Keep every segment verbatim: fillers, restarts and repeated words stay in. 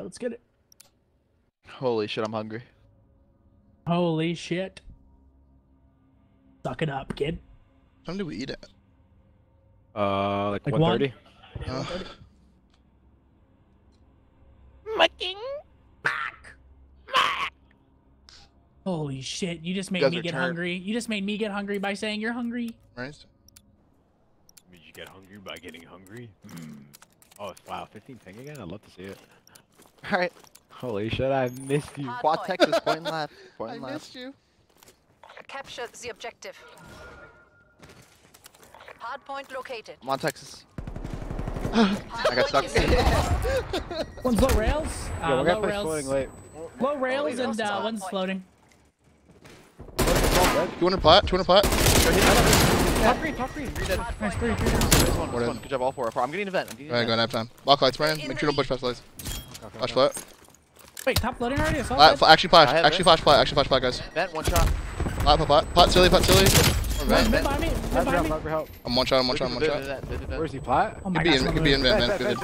right, let's get it. Holy shit, I'm hungry. Holy shit. Suck it up, kid. When do we eat at? Uh, like, like one thirty? Uh. Mucking back. Back. Holy shit, you just made you me get turned. hungry. You just made me get hungry by saying you're hungry. Right. You made you get hungry by getting hungry? Mm. Oh, wow, fifteen ping again? I'd love to see it. Alright. Holy shit, I missed you. Quad Texas, point left. Point I left. missed you. Capture the objective. Hardpoint located. I'm on Texas. I got stuck. One's low rails. Uh, yeah, we're low, rails. Floating late. low rails. Low oh, rails and uh, one's point. floating. two hundred flat. two hundred flat. Top green. Top green. Three dead. Nice. Three. Three. There's one. There's one. Good job. All four. I'm getting an event. I'm getting Alright, go nap time. Lock lights, Brandon. Make sure you don't push past lights. Okay, flash okay. flat. Wait, top floating already? I saw flat, fl actually flash. Actually it. flash flat. Actually flash flat, guys. Vent, one shot. Pot, pot, pot, pot, silly, pot, silly. Vent, vent. I'm one shot, I'm one shot, I'm one shot. Where's he, pot? Oh my god. He could be in vent, man.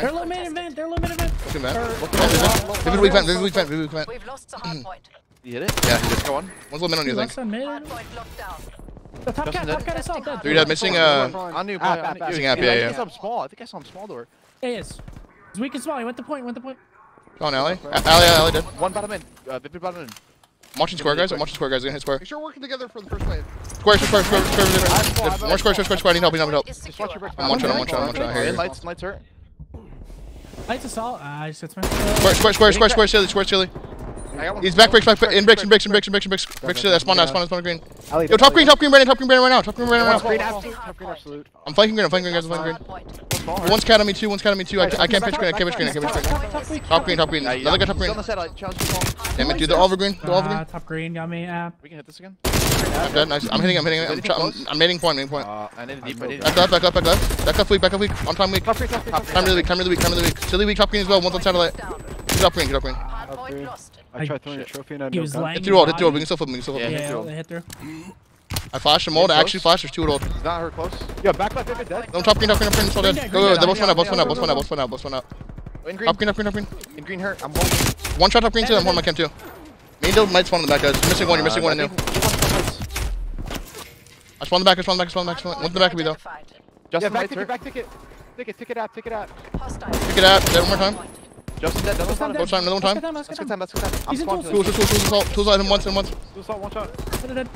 They're low man in vent, they're low man in vent. Look in vent. Vivid weak vent, vivid weak vent, vivid weak vent. We've lost the hard point. You hit it? Yeah, he did. Go on. One's low man on you, I think. Hard point locked down. The top guy, top guy I saw. Three dead, missing uh... On new app, yeah, yeah. I think I saw him small, I think I saw him small door. Yeah, he is. He's weak and small, he went to point, went to point. Go on, Alley. Alley, Alley did. One bottom in. Vivid bottom in. I'm watching square, guys. I'm watching square, guys. I'm gonna hit square. Make sure we're working together for the first wave. Square, square, square, square, square. More square, square, square, square. I need help, I need help, I need help. I'm one shot, I'm one shot, I'm one shot. Here. Lights, lights hurt. Lights assault. I just hit my. Square, square, square, square, square, silly, square, silly. He's back breaks, back in breaks, in breaks, in breaks, in breaks, in breaks. Breaks, that's spawn, that's spawn, that's spawn green. Yo, top green, top green, Brandon, top green, Brandon right now. Top green, Brandon right now. I'm flanking green, I'm flanking green, guys, I'm flanking green. One's cat on me too, one's cat on me too. I can't pitch green, I can't pitch green, I can't pitch green. Top green, top green. Another guy top green. Damn it, dude, they're all over green, they're all over green. Top green got me. We can hit this again. I'm dead, nice. I'm hitting, I'm hitting, I'm hitting point, hitting point. Back up, back up, back up. Back up weak, back up weak. On time weak. Time really weak, time really weak, time really weak. Silly weak, top green as well, one's on satellite. Get up green, get up green. I tried throwing a trophy and I no gun. Hit through old, hit through old, we can still flip, we can still flip. Yeah, yeah hit through. I flashed him old, I actually flashed, there's two at old. He's not hurt close. Yeah, back left, they're dead. No, top green, top green, top green, it's all dead. Go, go, they're both spun out, both spun out, both spun out, both spun out, both spun out. Top green, top green, top green. In green hurt, I'm one. One shot top green too, I'm one my camp too. Main deal might spawn in the back, guys. Missing one, you're missing one in there. I spawned the back, I spawned the back, I spawned the back, spawned the back. One's in the back of me though. Yeah, back ticket, back ticket. Ticket, ticket out, ticket out. Ticket out, dead one more time. Justin dead, another one. One time, another one time. Let's get time, let's get time. I'm spawned to this. Tools, tools, tools, assault. Tools out, hit him once, hit him once. Tools out, one shot. Hit it dead.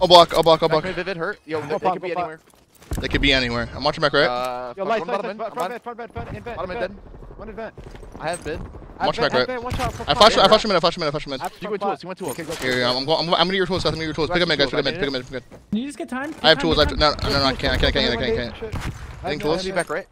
I'll block, I'll block, I'll block. Vivid hurt. Yo, they could be anywhere. They could be anywhere. I'm watching back right. Uh, yo, light, light, front bed, front bed, front bed. Bottom in dead. One in vent. I have bid. Watch back right. I flashed him, I flashed him in, I flashed him in, I flashed him in. You went tools, you went tools. Here, I'm gonna get your tools, Seth, I'm gonna get your tools. Pick up mid, guys, pick up mid, pick up mid, pick up mid. Can you just get time? I have tools, I have tools. No, no, no, I can't, I can't, I can't, I can't. I think tools. Back right.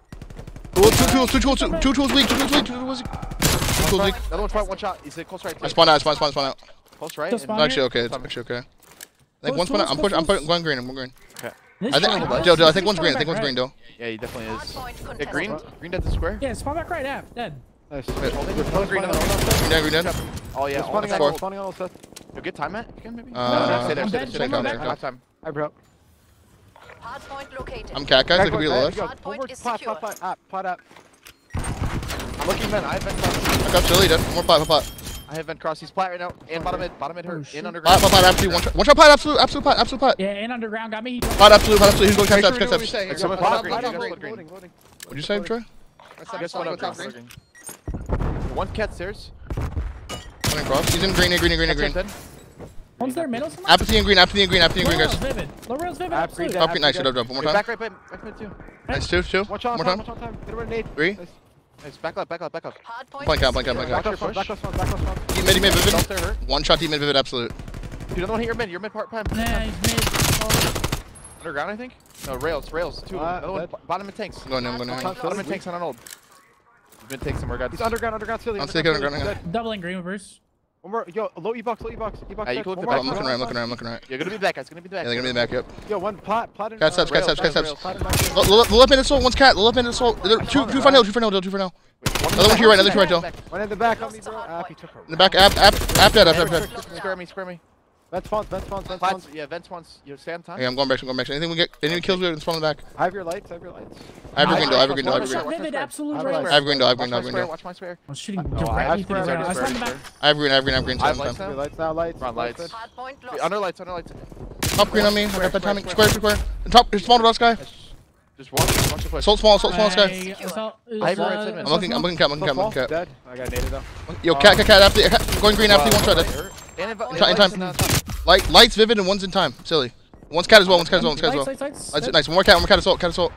Two tools, two tools, two tools weak, two tools weak, two tools weak. Two tools weak. Another one's front, one shot. He's close right. I spawned out, I spawned, spawned, spawned out. Close right? It's actually okay, it's actually okay. I think one's spun out. I'm pushing, I'm putting one green, I'm going green. Okay. I think, Joe, Joe, I think one's green, I think one's green, Joe. Yeah, he definitely is. Yeah, green? Green dead to square? Yeah, spawn back right now, dead. Nice. Wait, green dead, green dead. Oh yeah, all dead. We're spawning all Seth. Yo, get time, Matt? You can maybe? Uh, stay there, stay there, stay there. I got time. I broke. Hardpoint located. I'm cat guys, I could be left. Hardpoint is secure. Pot, pot, pot, pot up. I'm looking vent, I have vent cross. I got Chili, dude. More pot, pot, pot. I have vent cross, he's plat right now. And bottom mid, bottom mid hurt. In underground. Pot, pot, pot, absolute, one shot, one shot pot, absolute, absolute pot, absolute pot. Yeah, in underground, got me. Pot, absolute, pot, absolute, he's going catch ups, catch ups. What'd you say, Troy? I guess one up top green. One cat stairs. One in cross, he's in green, green, green, green. One's there middle somewhere? Apathy and green, apathy and green, apathy and green, guys. Vivid. Low rails vivid, absolute. Top green, nice, should have jumped. One more time. Back right, back mid two. Nice, two, two. One shot, one shot time. Get away, Nate. Three. Nice, back up, back up, back up. Blank out, blank out, blank out. Back up, back up, back up. Deep mid, mid, vivid. One shot, deep mid, vivid, absolute. Dude, another one hit your mid, your mid part, prime. Nah, he's mid. Underground, I think? No, rails, rails. Two of them. Bottom mid tanks. I'm going in, I'm going in. Bottom mid tanks on an old. Mid tanks somewhere, guys. He's underground, underground, silly. I'm sick of underground. Doubling green reverse. One more, yo, low E-box, low E-box, E-box. Hey, you can look the back. I'm looking right, I'm looking right, I'm looking right. You're gonna be back, guys, gonna be back. Yeah, they're gonna be back, yep. Yo, one pot, pot in the back. Cat steps, cat steps, cat steps. The left-handed assault, one's cat, the left-handed assault. Two front hill, two front hill, two front hill. Another one to your right, another two right hill. One in the back, on me, bro. In the back, app, app, app, app, app, app. Square me, square me. Vent spawns, vent spawns, vent spawns. Yeah, vent spawns. You're stand time. Yeah, I'm going back, I'm going back. Anything we get, anything kills, we're spawning back. I have your lights, I have your lights. I have your green door, I have your green door, I have your green door. I have green door, I have green door, I have green door. Watch my spare. I'm shooting directly through there. I have green, I have green, I have green. I have lights now. Lights now, lights. Front lights. Under lights, under lights. Top green on me, I got that timing. Square, square. Top, spawned with us, guy. Just watch, watch the place. Salt small, salt small, guy. I'm looking, I'm looking cat, I'm looking cat, I'm looking cat. I got naded though. Yo, cat, cat, cat, after you. Going green after you, one shot. That's. In time. Light, light's vivid and one's in time. Silly. One's cat as well, one's cat as well, one's cat as well. Lights, lights, lights. Nice, one more cat, one more cat assault, cat assault.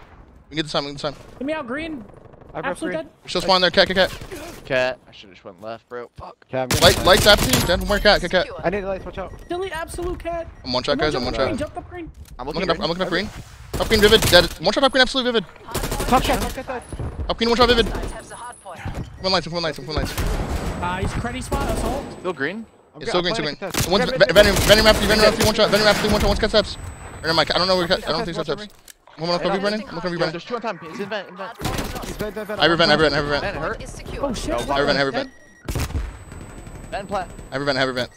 We can get this time, we can get this time. Get me out, green. Absolutely dead. Still spawn there, cat, cat, cat. Cat. I should've just went left, bro. Fuck. Cat, light, light's after you, dead. One more cat, cat, cat. I need the lights, watch out. Delete absolute cat. I'm one shot, guys, I'm one shot. Jump up green. I'm looking up, I'm looking up green. Up green vivid, dead. One shot up green, absolute vivid. Top cat, top cat, up green, one shot vivid. One lights, one lights, one lights. Uh, he's credit spot, assault. Still green. It's still green, still green. One's Venom, Venom after you, Venom after you, one shot, Venom after you, one shot, one's cut steps. I don't know where we cut, I don't think he's cut steps. One more left, I'm looking for you, Brandon. There's two on time, he's in vent, in vent. I revent, I revent, I revent. Oh shit. I revent, I revent. Vent plat. I revent, I revent.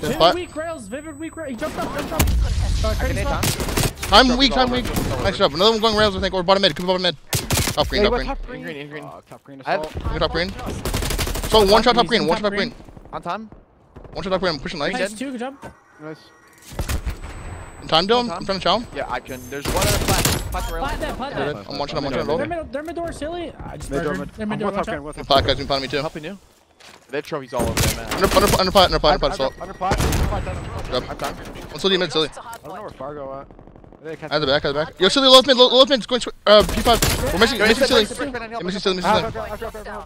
Vivid weak rails, vivid weak rails. He jumped up, jumped up. Time weak, time weak. Nice job, another one going rails I think, or bottom mid, could be bottom mid. Top green, top green. In green, top green. Top green. So one shot top green, one shot top green. On time. One shot up green, I'm pushing lights. Nice, two, good job. Nice. In time, Dylan? In front of Chow? Yeah, I can. There's one other flat. Flat rail. Flat that, flat that. I'm one shot, I'm one shot, I'm low. They're mid-door, silly. I just murdered. They're mid-door, one shot. Flat guys, you can find me too. Helping you. Their trophies all over there, man. Under plot, under plot, under plot, under plot. Under plot, under plot. I'm time. I'm still mid, silly. I don't know where Fargo at. At the back, at the back. Yo, silly, low mid, low mid. It's going, uh, P five. We're missing, missing silly. Missing silly, missing silly.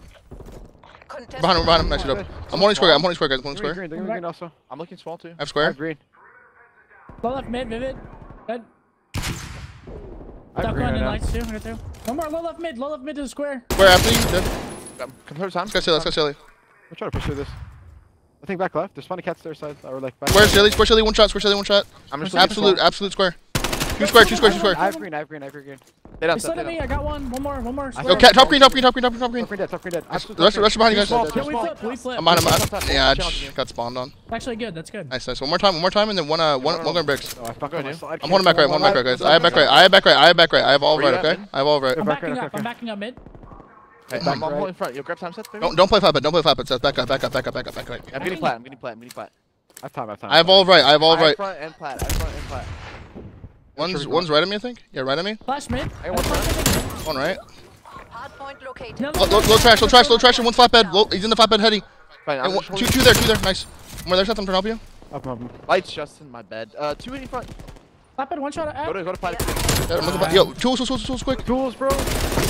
Behind him, behind him, nice job. I'm only square, I'm only square, guys. I'm only square. Green, green also. I'm looking small too. I have square. I have green. Low left mid, vivid. Dead. I have green right now. Lights too, right there. One more, low left mid, low left mid to the square. Square after you, dead. Compare time. Let's go silly, let's go silly. I'm trying to push through this. I think back left. There's plenty of cats their side. Or like back. Square silly, square silly, one shot, square silly, one shot. I'm just absolute, absolute square. Two square, two square, two square. I have green, I have green, I have green. He's slid at me, I got one. One more, one more. Yo, cat, top green, top green, top green, top green, top green. Top green dead, top green dead. The rest are behind you guys. I'm on him, yeah, I just got spawned on. Actually good, that's good. Nice, nice. One more time, one more time, and then one, uh, one, one gun bricks. I'm holding back right, I'm holding back right, guys. I have back right, I have back right, I have back right. I have all right, okay? I have all right. I'm backing up, I'm backing up mid. I'm all in front. Yo, grab time, Seth, baby. Don't play flat, but don't play flat, but Seth, back up, back up, back up, back up, back up. I'm getting flat, I'm getting flat, I'm getting flat. I have time, I have time. I have all right, I have all right. I have front and flat, I have front and flat. One's, one's right at me, I think. Yeah, right at me. Flash mid. I one, right. one right. Hard point located. Low, low, low trash, low trash, low trash, and one's flatbed. Low, he's in the flatbed, heady. Fine, one, two, two there, two there. Nice. One more there, Seth, I'm trying to help you. Up, up, up. Lights just in my bed. Uh, two in front. Flatbed, one shot at. Go to, go to pot. Yeah. Yeah, right. Yo, tools, tools, tools, tools, quick. Tools, bro.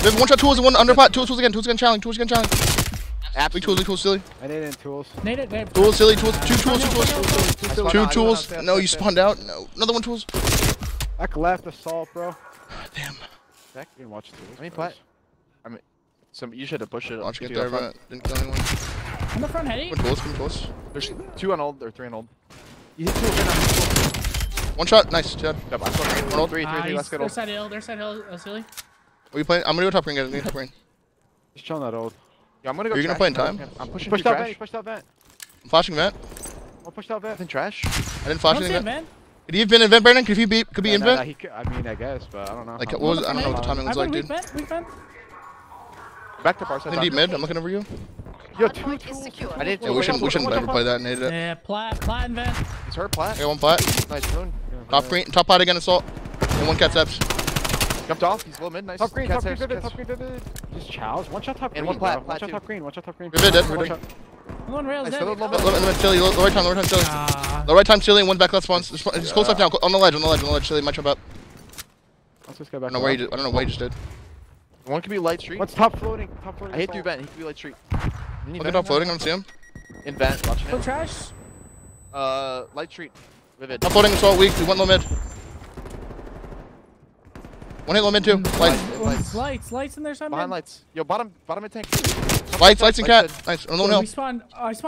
There's one shot, tools, and one under pot. Tools, tools again, tools again, challenge, tools again, challenge. Absolutely, tools, tools, silly. I need in tools. Need it, babe. Tools, silly, tools. Two tools, two tools. Two tools. No, you spawned out. No, another one, tools. Back left assault, bro. Damn. Zach, you can watch this. I mean, flat. I mean, some you should have pushed it. Watch it there, but didn't kill anyone. On the front, heady. Close, close. There's two on old or three on old. You hit two again on old. One shot, nice, Chad. Yeah, one old, three, three, three. Let's get old. There's that hill. There's that hill, uh, silly. What are you playing? I'm gonna go top ring. I'm gonna go top ring. Just chilling that old. Yeah, I'm gonna go. Are you gonna play in time? I'm pushing. Push out vent. Push out vent. I'm flashing vent. I pushed out vent. Nothing trash. I didn't flash anything, man. Could he have been in vent, Brandon? Could he be, could be no, in no, vent? No, I mean, I guess, but I don't know. Like, what was, I don't know what the timing was like, dude. Vent, we vent. Back to Barca. Deep mid, I'm looking over you. Yo, two, two. I did. Yeah, we shouldn't, we shouldn't ever play that and hit it. Yeah, plat, plat and vent. It's her plat. Yeah, one plat. Nice rune. Top green, top plat again, assault. And one cat steps. Jumped off, he's low mid, nice. Top green, top green, top green, top green. Just chows. One shot top green, one plat, one shot top green, one shot top green. You're dead, we're dead. I'm on rails, dead. Low right time, low right time, silly. The right time, silly, one's back left spawns. Just yeah. Close up now, on the ledge, on the ledge, on the ledge, silly, might jump up. Let's just go back. I don't know, where you, I don't know what you just did. One could be light street. What's top floating? Top floating. I hit through vent, he could be light street. Look at top floating, I don't see him. In vent, watching him. Trash. Uh, light street. Vivid. Top floating, assault weak, we went low mid. One hit low mid too. Lights. Lights, lights, lights in there somewhere. Behind lights. Yo, bottom, bottom mid tank. Lights, lights, and cat. Nice. On lone hill.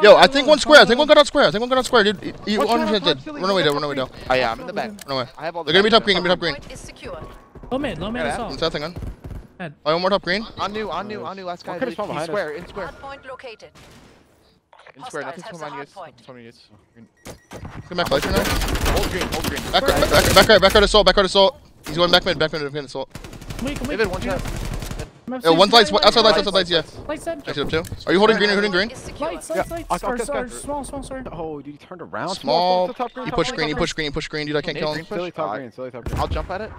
Yo, I think one square. I think one got out square. I think one got out square, dude. You one hundred percent did. Run away, dude. Run away, dude. Oh, yeah, I'm in the back. Run away. They're gonna be top green. Gonna be top green. Low mid, low mid, assault. What's that thing on? Oh, one more top green. On new, on new, on new. Last guy. Square, in square. In square, nothing's coming on you guys. Coming on you guys. Come back, flash right now. Old green, old green. Back, back, back, back right, back right assault, back right assault. He's going back mid, back mid, back mid assault. Wait, wait, wait. One shot. Yeah, one lights, outside lights, outside lights, yeah. Lights dead. Actually, up two. Are you holding green or holding green? Lights, lights, lights. Or, or, small, small, sorry. Oh, dude, he turned around. Small. You push green, you push green, push green, dude, I can't kill him. Silly top green, silly top green. I'll jump at it.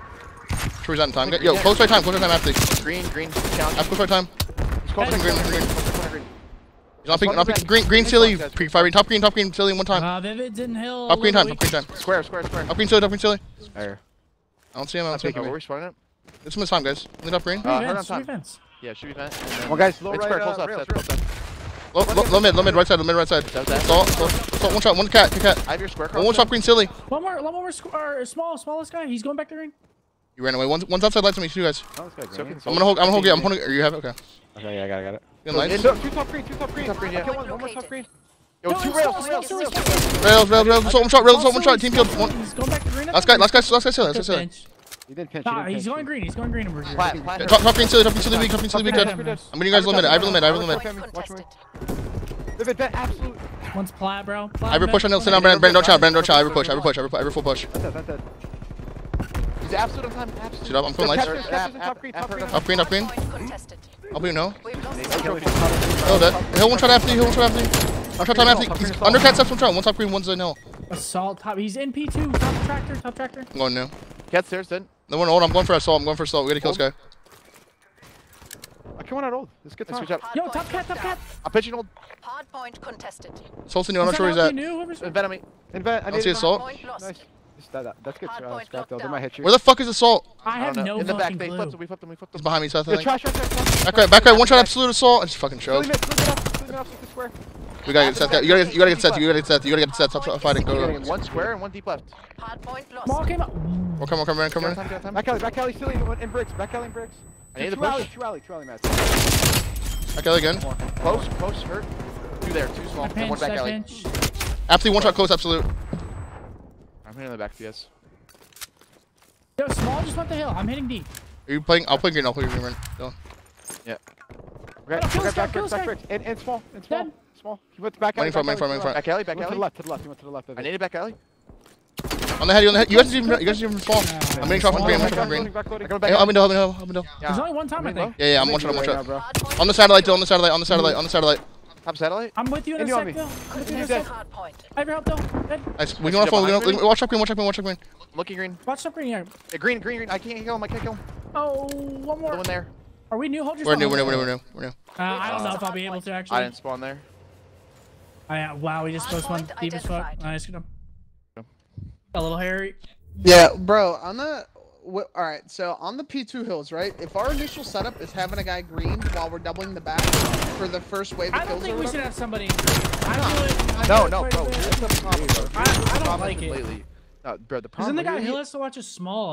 Sure, he's on time. Yo, close right time, close right time, athlete. Green, green, challenge. Close right time. Close right green, green, green. Not picking, not picking. Green, green, silly. Firing top green, top green, silly. One time. Uh, Vivid didn't heal. Up green time, up green time. Square, square, square. Up green, silly, up green, silly. I don't see him. I don't see him. We're respawning it. It's almost time, guys. Lead up green. Uh, uh, on time. Vents. Yeah, should be vent. Well, guys, low right square, uh, close up, rails, Seth, rails. Low, low, low mid, low mid, right side, low mid, right side. Assault, assault, one shot, one cat, two cat. I have your square. One, one shot, green, silly. One more, one more square. Small, smallest guy. He's going back to green. He ran away. One's, one's outside lights on me, two guys. I'm gonna hold. I'm gonna hold. I'm holding. Are you have okay? Okay, yeah, I got it, got it. Two top green, two top green, top green, yeah. One, one more top green. Yo, two rails, rails, rails, rails, rails, one shot, rails, one shot, team killed. Last guy, last guy, last guy, silly, last guy, silly. He didn't pinch. Nah, he's going green, he's going green over here. Top green, silly, top green, silly, big, top green, silly, big, dead. I'm gonna you guys limit, I have a limit, I have a limit. Watch me. Vivid, bet, absolute. One's plat, bro. I ever push on hill, sit down, Brandon, Brandon, don't shout, Brandon, don't shout, I ever push, I ever push, I ever full push. He's absolute on time, absolute. Shoot up, I'm putting lights. Top green, top green, top green. I'll be no. Hill dead. Hill one shot after you, hill one shot after you. One shot time after you. He's undercat steps one shot. One top green, one's in hill. Assault top. He's in P two. Top tractor, top tractor. I'm going now. Cat's there, dead. No one old. I'm going for assault. I'm going for assault. We gotta kill this guy. I can't one out old. Let's get time. Yo, top cat, top cat. I'm pitching old. Hard point contested. Assault's in you. I'm not sure where he's at. Invent on me. Invent. I need assault. Nice. That, that, that's good. Uh, scrap though. They might hit you. Where the fuck is assault? I, I have no in the back. They flipped him. We flipped him. We flipped him. He's behind me, Seth. I think. Back right. Back right. One shot. Absolute assault. I just fucking choked. We gotta get Seth. You gotta get. You gotta get Seth. You gotta get Seth. You gotta get Seth. Stop fighting. Go. One square and one deep left. Ball came up. We'll come. We'll come. We'll come. We'll come. Back alley. Back alley. Silly. In bricks. Back alley. In bricks. I need to push. Two alley. Two alley. Match. Back alley again. Close. Close. Hurt. Two there. Two small. And one back alley. Absolute. One shot. Close. Absolute. I'm hitting the back, yes. Yo, small just went the hill. I'm hitting deep. Are you playing? I'll play green. I'll play green. Right? No. Yeah. Okay. Back, back, back, back, back, back. And, and small. And small. Dead. Small. He went to back alley. Front, back, front, front. Back alley. Back alley. To the left. To the left. He went to the left. I needed back alley. On the head. You on the head. You guys didn't even. You guys didn't even fall. Yeah, I'm getting shot from green. I'm from green. I'm in the hill. I'm in the hill. I'm in the hill. There's only one time I think. Yeah, yeah. I'm one shot. I'm one shot. On the satellite. On the satellite. On the satellite. On the satellite. Top satellite? I'm with you in and a sec, though. I'm with you in a sec. I have your help, though. Nice. We can follow. Watch up green, watch up green, watch up green. Looking green. Watch up green here. Yeah, green, green, green. I can't kill him, I can't kill him. Oh, one more. One there. Are we new? Hold yourself. We're new, we're new, we're new, we're new. We're new. Uh, I don't uh, know if I'll be able to, actually. I didn't spawn there. I, uh, wow, we just closed one deep as fuck. Nice, good job. A little hairy. Yeah, bro, on the... All right, so on the P two hills, right? If our initial setup is having a guy green while we're doubling the back for the first wave of kills, I don't think we should have somebody. I don't really, I no, no, bro. It's a problem, bro. I, I don't like it. Lately. No, bro, the problem. Isn't the guy really? He has to watch a small.